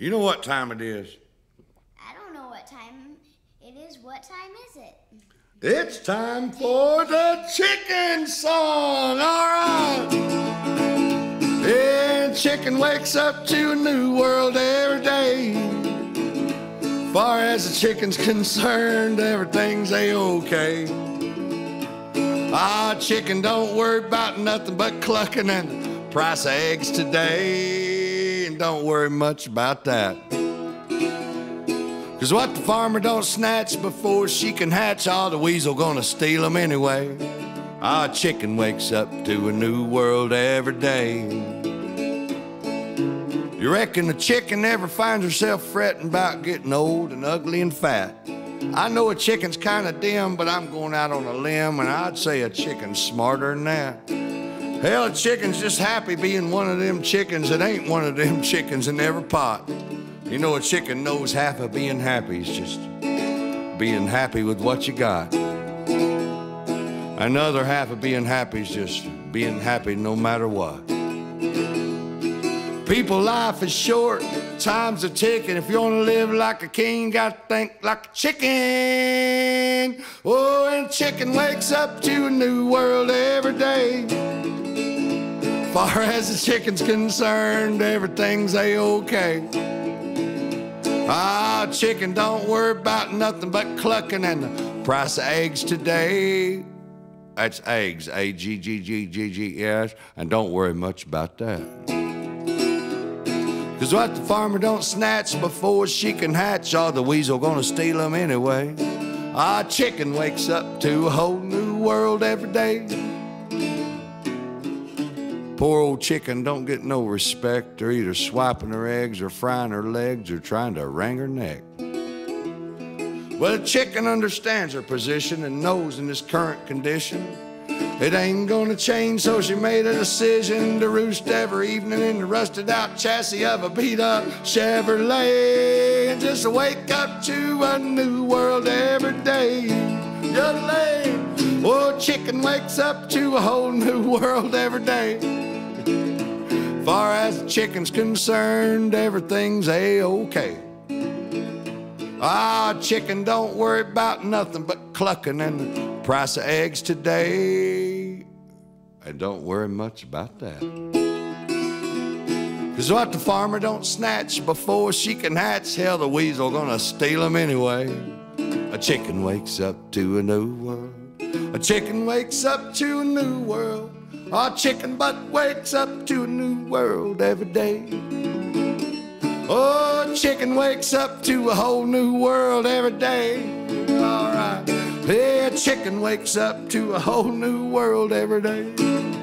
You know what time it is? I don't know what time it is. What time is it? It's time for the chicken song. All right. Yeah, chicken wakes up to a new world every day. Far as the chicken's concerned, everything's a-okay. Ah, chicken, don't worry about nothing but clucking and the price of eggs today. Don't worry much about that, 'cause what the farmer don't snatch before she can hatch, all the weasel gonna steal them anyway. Our chicken wakes up to a new world every day. You reckon a chicken ever finds herself fretting about getting old and ugly and fat? I know a chicken's kinda dim, but I'm going out on a limb and I'd say a chicken's smarter than that. Hell, a chicken's just happy being one of them chickens that ain't one of them chickens in every pot. You know, a chicken knows half of being happy is just being happy with what you got. Another half of being happy is just being happy no matter what. People, life is short, time's a ticking. If you want to live like a king, gotta think like a chicken. Oh, and chicken wakes up to a new world every day. Far as the chicken's concerned, everything's a-okay. Ah, chicken, don't worry about nothing but clucking and the price of eggs today. That's eggs, A-G-G-G-G-G-S, and don't worry much about that. 'Cause what the farmer don't snatch before she can hatch, all the weasel gonna steal them anyway. Ah, chicken wakes up to a whole new world every day. Poor old chicken don't get no respect. They're either swiping her eggs or frying her legs or trying to wring her neck. Well, a chicken understands her position and knows in this current condition it ain't gonna change, so she made a decision to roost every evening in the rusted out chassis of a beat up Chevrolet and just wake up to a new world every day. Yodelay. Oh, chicken wakes up to a whole new world every day. Far as the chicken's concerned, everything's a-okay. Ah, chicken, don't worry about nothing but clucking and the price of eggs today. And don't worry much about that. 'Cause what the farmer don't snatch before she can hatch, hell, the weasel gonna steal them anyway. A chicken wakes up to a new world. A chicken wakes up to a new world. Our chicken butt wakes up to a new world every day. Oh, chicken wakes up to a whole new world every day. All right. Yeah, chicken wakes up to a whole new world every day.